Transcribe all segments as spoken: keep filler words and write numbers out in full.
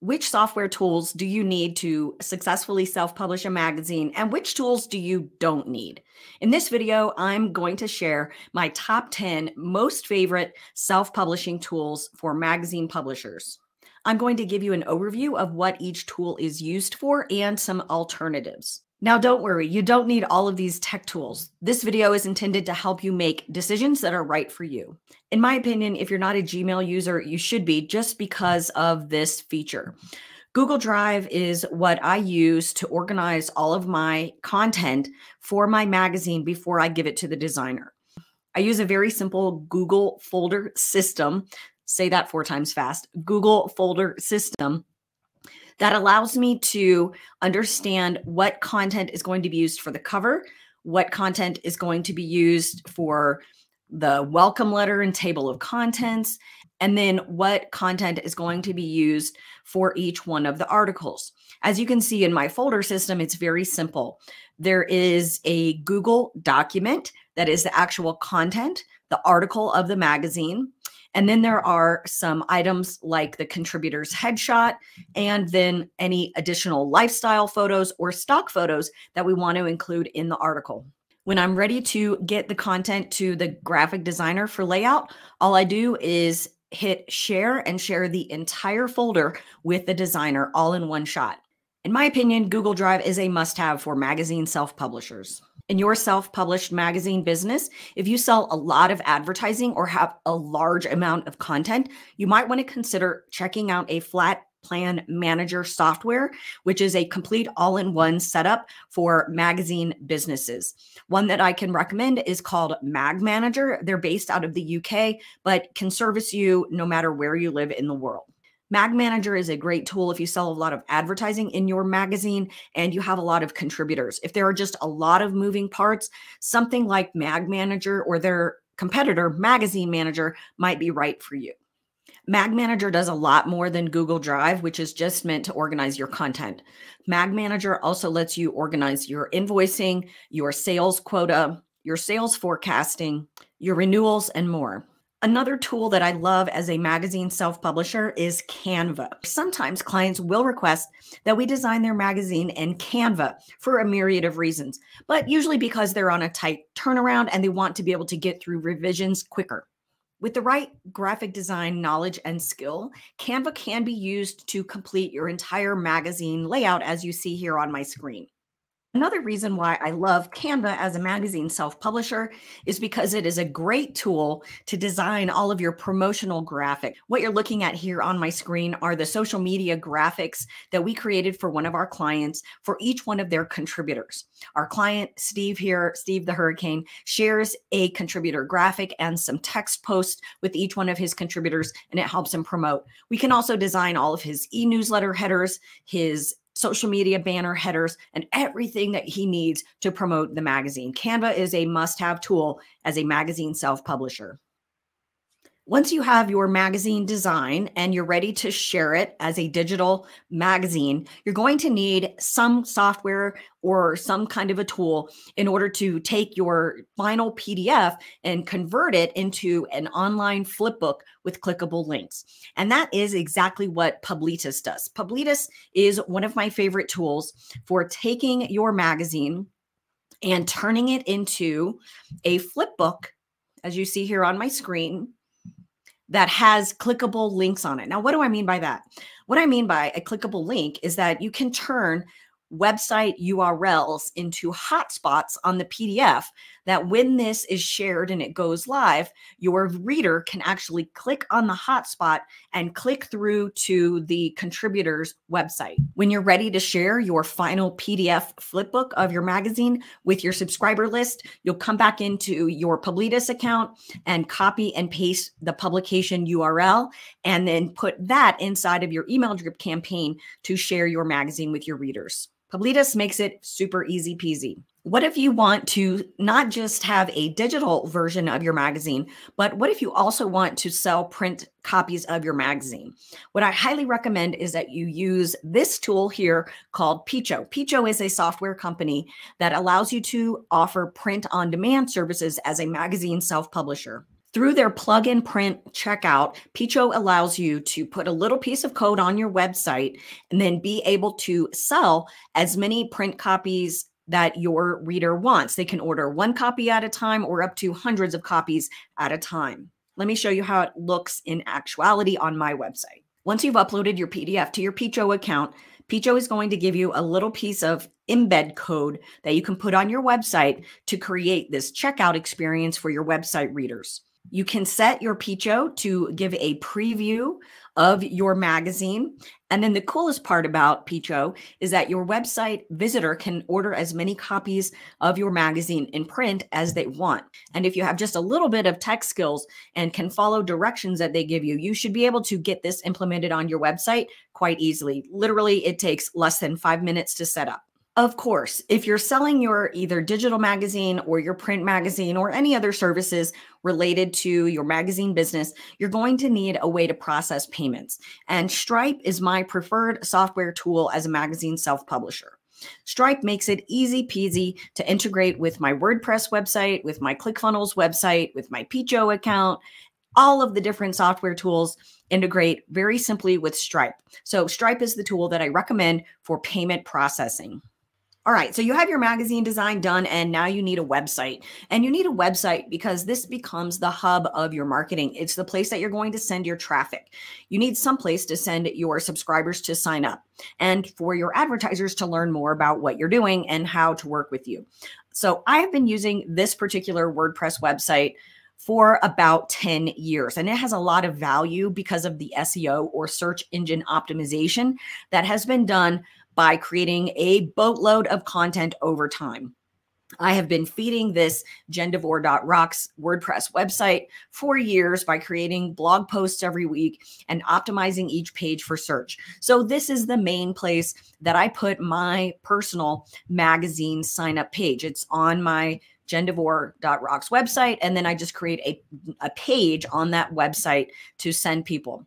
which software tools do you need to successfully self-publish a magazine, and which tools do you don't need? In this video, I'm going to share my top ten most favorite self-publishing tools for magazine publishers. I'm going to give you an overview of what each tool is used for and some alternatives. Now, don't worry, you don't need all of these tech tools. This video is intended to help you make decisions that are right for you. In my opinion, if you're not a Gmail user, you should be just because of this feature. Google Drive is what I use to organize all of my content for my magazine before I give it to the designer. I use a very simple Google folder system. Say that four times fast. Google folder system. That allows me to understand what content is going to be used for the cover, what content is going to be used for the welcome letter and table of contents, and then what content is going to be used for each one of the articles. As you can see in my folder system, it's very simple. There is a Google document that is the actual content, the article of the magazine. And then there are some items like the contributor's headshot and then any additional lifestyle photos or stock photos that we want to include in the article. When I'm ready to get the content to the graphic designer for layout, all I do is hit share and share the entire folder with the designer all in one shot. In my opinion, Google Drive is a must-have for magazine self-publishers. In your self-published magazine business, if you sell a lot of advertising or have a large amount of content, you might want to consider checking out a flat plan manager software, which is a complete all-in-one setup for magazine businesses. One that I can recommend is called Mag Manager. They're based out of the U K, but can service you no matter where you live in the world. Mag Manager is a great tool if you sell a lot of advertising in your magazine and you have a lot of contributors. If there are just a lot of moving parts, something like Mag Manager or their competitor, Magazine Manager, might be right for you. Mag Manager does a lot more than Google Drive, which is just meant to organize your content. Mag Manager also lets you organize your invoicing, your sales quota, your sales forecasting, your renewals, and more. Another tool that I love as a magazine self-publisher is Canva. Sometimes clients will request that we design their magazine in Canva for a myriad of reasons, but usually because they're on a tight turnaround and they want to be able to get through revisions quicker. With the right graphic design knowledge and skill, Canva can be used to complete your entire magazine layout as you see here on my screen. Another reason why I love Canva as a magazine self-publisher is because it is a great tool to design all of your promotional graphics. What you're looking at here on my screen are the social media graphics that we created for one of our clients for each one of their contributors. Our client, Steve here, Steve the Hurricane, shares a contributor graphic and some text posts with each one of his contributors, and it helps him promote. We can also design all of his e-newsletter headers, his social media banner headers, and everything that he needs to promote the magazine. Canva is a must-have tool as a magazine self-publisher. Once you have your magazine design and you're ready to share it as a digital magazine, you're going to need some software or some kind of a tool in order to take your final P D F and convert it into an online flipbook with clickable links. And that is exactly what Publitas does. Publitas is one of my favorite tools for taking your magazine and turning it into a flipbook, as you see here on my screen, that has clickable links on it. Now, what do I mean by that? What I mean by a clickable link is that you can turn website U R Ls into hotspots on the P D F that when this is shared and it goes live, your reader can actually click on the hotspot and click through to the contributor's website. When you're ready to share your final P D F flipbook of your magazine with your subscriber list, you'll come back into your Publitas account and copy and paste the publication U R L and then put that inside of your email drip campaign to share your magazine with your readers. Publitas makes it super easy peasy. What if you want to not just have a digital version of your magazine, but what if you also want to sell print copies of your magazine? What I highly recommend is that you use this tool here called Peecho. Peecho is a software company that allows you to offer print on demand services as a magazine self-publisher. Through their plug and print checkout, Peecho allows you to put a little piece of code on your website and then be able to sell as many print copies that your reader wants. They can order one copy at a time or up to hundreds of copies at a time. Let me show you how it looks in actuality on my website. Once you've uploaded your P D F to your Peecho account, Peecho is going to give you a little piece of embed code that you can put on your website to create this checkout experience for your website readers. You can set your Peecho to give a preview of your magazine. And then the coolest part about Peecho is that your website visitor can order as many copies of your magazine in print as they want. And if you have just a little bit of tech skills and can follow directions that they give you, you should be able to get this implemented on your website quite easily. Literally, it takes less than five minutes to set up. Of course, if you're selling your either digital magazine or your print magazine or any other services related to your magazine business, you're going to need a way to process payments. And Stripe is my preferred software tool as a magazine self-publisher. Stripe makes it easy peasy to integrate with my WordPress website, with my ClickFunnels website, with my Peecho account. All of the different software tools integrate very simply with Stripe. So Stripe is the tool that I recommend for payment processing. All right, so you have your magazine design done and now you need a website. And you need a website because this becomes the hub of your marketing. It's the place that you're going to send your traffic. You need some place to send your subscribers to sign up and for your advertisers to learn more about what you're doing and how to work with you. So I have been using this particular WordPress website for about ten years. And it has a lot of value because of the S E O or search engine optimization that has been done by creating a boatload of content over time. I have been feeding this Gendivore dot rocks WordPress website for years by creating blog posts every week and optimizing each page for search. So this is the main place that I put my personal magazine sign-up page. It's on my Gendivore dot rocks website, and then I just create a, a page on that website to send people.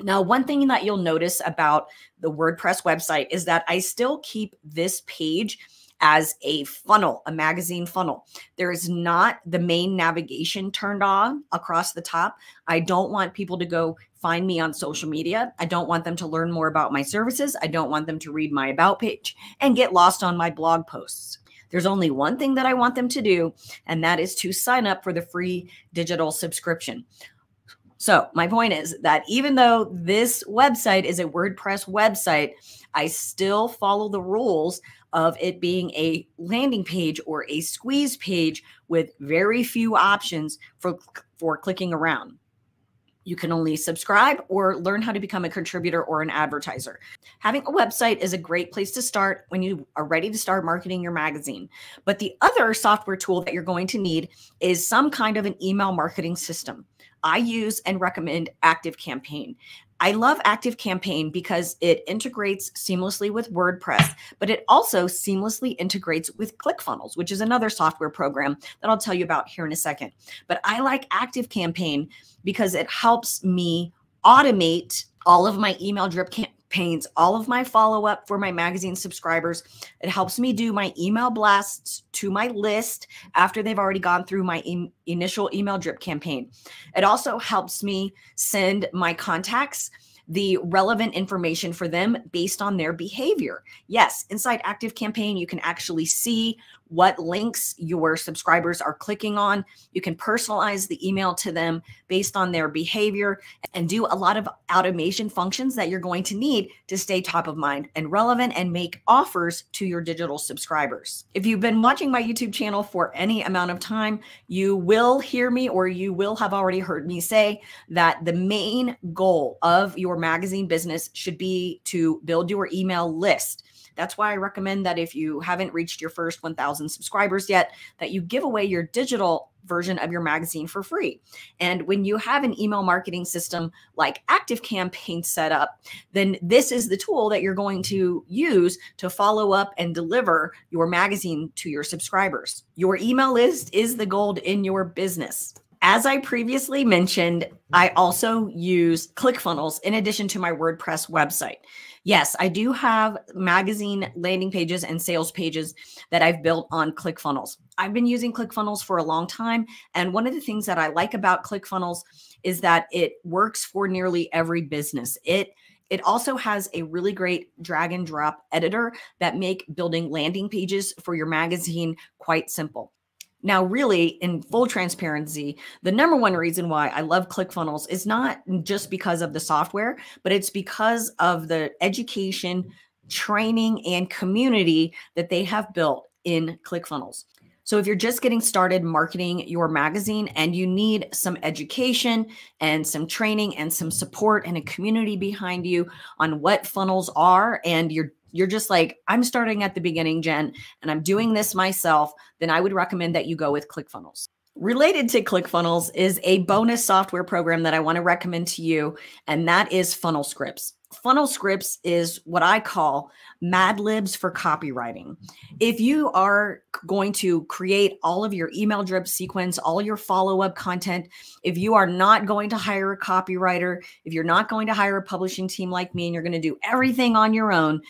Now, one thing that you'll notice about the WordPress website is that I still keep this page as a funnel, a magazine funnel. There is not the main navigation turned on across the top. I don't want people to go find me on social media. I don't want them to learn more about my services. I don't want them to read my about page and get lost on my blog posts. There's only one thing that I want them to do, and that is to sign up for the free digital subscription. So my point is that even though this website is a WordPress website, I still follow the rules of it being a landing page or a squeeze page with very few options for, for clicking around. You can only subscribe or learn how to become a contributor or an advertiser. Having a website is a great place to start when you are ready to start marketing your magazine. But the other software tool that you're going to need is some kind of an email marketing system. I use and recommend ActiveCampaign. I love ActiveCampaign because it integrates seamlessly with WordPress, but it also seamlessly integrates with ClickFunnels, which is another software program that I'll tell you about here in a second. But I like ActiveCampaign because it helps me automate all of my email drip campaigns, all of my follow-up for my magazine subscribers. It helps me do my email blasts to my list after they've already gone through my in initial email drip campaign. It also helps me send my contacts the relevant information for them based on their behavior. Yes, inside ActiveCampaign, you can actually see what links your subscribers are clicking on. You can personalize the email to them based on their behavior and do a lot of automation functions that you're going to need to stay top of mind and relevant and make offers to your digital subscribers. If you've been watching my YouTube channel for any amount of time, you will hear me or you will have already heard me say that the main goal of your magazine business should be to build your email list. That's why I recommend that if you haven't reached your first one thousand subscribers yet, that you give away your digital version of your magazine for free. And when you have an email marketing system like ActiveCampaign set up, then this is the tool that you're going to use to follow up and deliver your magazine to your subscribers. Your email list is the gold in your business. As I previously mentioned, I also use ClickFunnels in addition to my WordPress website. Yes, I do have magazine landing pages and sales pages that I've built on ClickFunnels. I've been using ClickFunnels for a long time. And one of the things that I like about ClickFunnels is that it works for nearly every business. It It also has a really great drag and drop editor that make building landing pages for your magazine quite simple. Now, really, in full transparency, the number one reason why I love ClickFunnels is not just because of the software, but it's because of the education, training, and community that they have built in ClickFunnels. So if you're just getting started marketing your magazine and you need some education and some training and some support and a community behind you on what funnels are, and you're you're just like, I'm starting at the beginning, Jen, and I'm doing this myself, then I would recommend that you go with ClickFunnels. Related to ClickFunnels is a bonus software program that I want to recommend to you, and that is Funnel Scripts. Funnel Scripts is what I call Mad Libs for copywriting. If you are going to create all of your email drip sequence, all your follow-up content, if you are not going to hire a copywriter, if you're not going to hire a publishing team like me, and you're going to do everything on your own,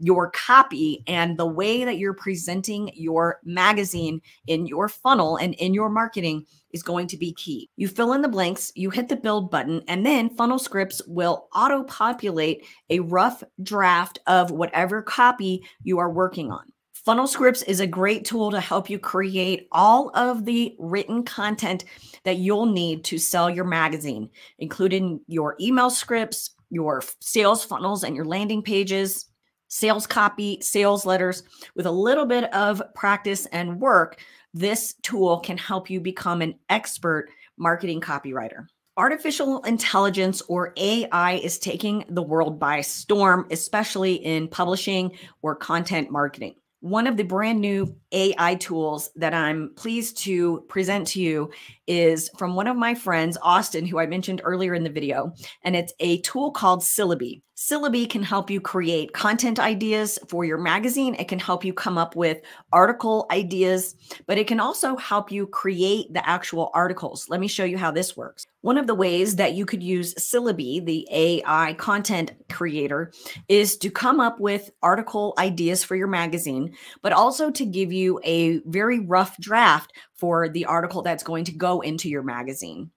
your copy and the way that you're presenting your magazine in your funnel and in your marketing is going to be key. You fill in the blanks, you hit the build button, and then Funnel Scripts will auto-populate a rough draft of whatever copy you are working on. Funnel Scripts is a great tool to help you create all of the written content that you'll need to sell your magazine, including your email scripts, your sales funnels and your landing pages, sales copy, sales letters. With a little bit of practice and work, this tool can help you become an expert marketing copywriter. Artificial intelligence, or A I, is taking the world by storm, especially in publishing or content marketing. One of the brand new A I tools that I'm pleased to present to you is from one of my friends, Austin, who I mentioned earlier in the video, and it's a tool called Syllaby. Syllaby can help you create content ideas for your magazine. It can help you come up with article ideas, but it can also help you create the actual articles. Let me show you how this works. One of the ways that you could use Syllaby, the A I content creator, is to come up with article ideas for your magazine, but also to give you a very rough draft for the article that's going to go into your magazine.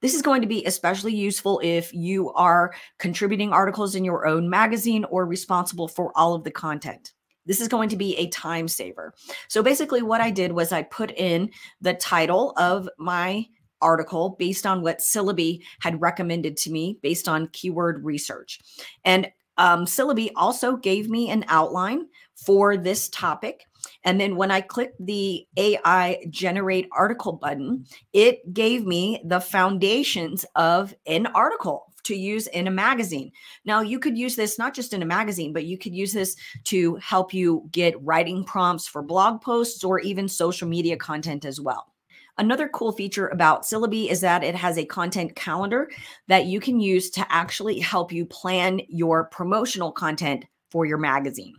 This is going to be especially useful if you are contributing articles in your own magazine or responsible for all of the content. This is going to be a time saver. So basically what I did was I put in the title of my article based on what Syllaby had recommended to me based on keyword research. And um, Syllaby also gave me an outline for this topic. And then when I clicked the A I generate article button, it gave me the foundations of an article to use in a magazine. Now, you could use this not just in a magazine, but you could use this to help you get writing prompts for blog posts or even social media content as well. Another cool feature about Syllaby is that it has a content calendar that you can use to actually help you plan your promotional content for your magazine.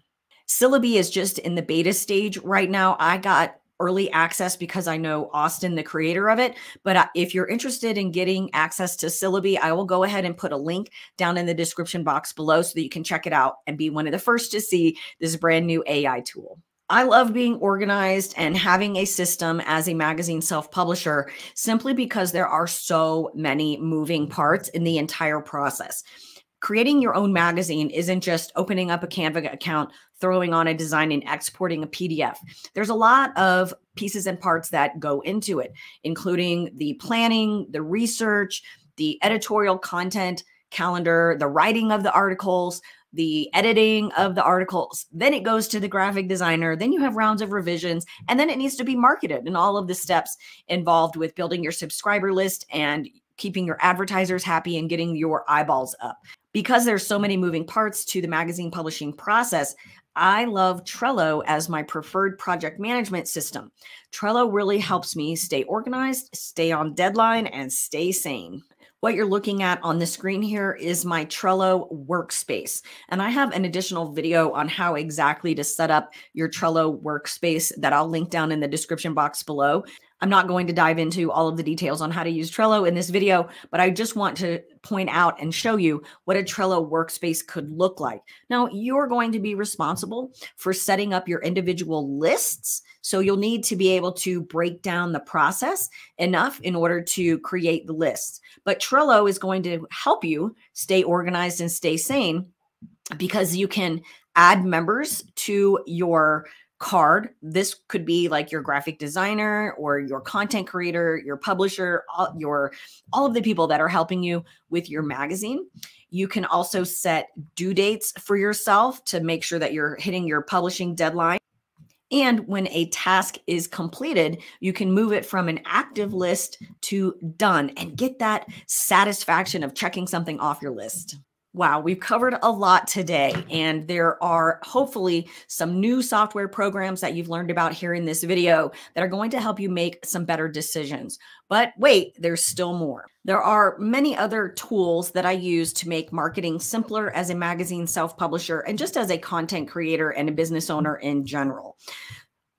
Syllaby is just in the beta stage right now. I got early access because I know Austin, the creator of it. But if you're interested in getting access to Syllaby, I will go ahead and put a link down in the description box below so that you can check it out and be one of the first to see this brand new A I tool. I love being organized and having a system as a magazine self-publisher simply because there are so many moving parts in the entire process. Creating your own magazine isn't just opening up a Canva account, throwing on a design and exporting a P D F. There's a lot of pieces and parts that go into it, including the planning, the research, the editorial content calendar, the writing of the articles, the editing of the articles. Then it goes to the graphic designer. Then you have rounds of revisions, and then it needs to be marketed, and all of the steps involved with building your subscriber list and keeping your advertisers happy and getting your eyeballs up. Because there's so many moving parts to the magazine publishing process, I love Trello as my preferred project management system. Trello really helps me stay organized, stay on deadline, and stay sane. What you're looking at on the screen here is my Trello workspace. And I have an additional video on how exactly to set up your Trello workspace that I'll link down in the description box below. I'm not going to dive into all of the details on how to use Trello in this video, but I just want to point out and show you what a Trello workspace could look like. Now, you're going to be responsible for setting up your individual lists. So you'll need to be able to break down the process enough in order to create the lists. But Trello is going to help you stay organized and stay sane, because you can add members to your card. This could be like your graphic designer or your content creator, your publisher, all, your, all of the people that are helping you with your magazine. You can also set due dates for yourself to make sure that you're hitting your publishing deadline. And when a task is completed, you can move it from an active list to done and get that satisfaction of checking something off your list. Wow, we've covered a lot today, and there are hopefully some new software programs that you've learned about here in this video that are going to help you make some better decisions. But wait, there's still more. There are many other tools that I use to make marketing simpler as a magazine self-publisher and just as a content creator and a business owner in general.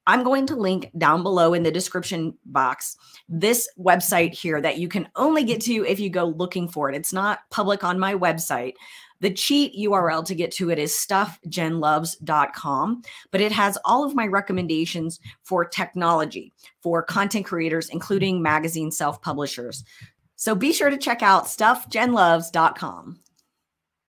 I'm going to link down below in the description box this website here that you can only get to if you go looking for it. It's not public on my website. The cheat U R L to get to it is stuff jen loves dot com, but it has all of my recommendations for technology for content creators, including magazine self-publishers. So be sure to check out stuff jen loves dot com.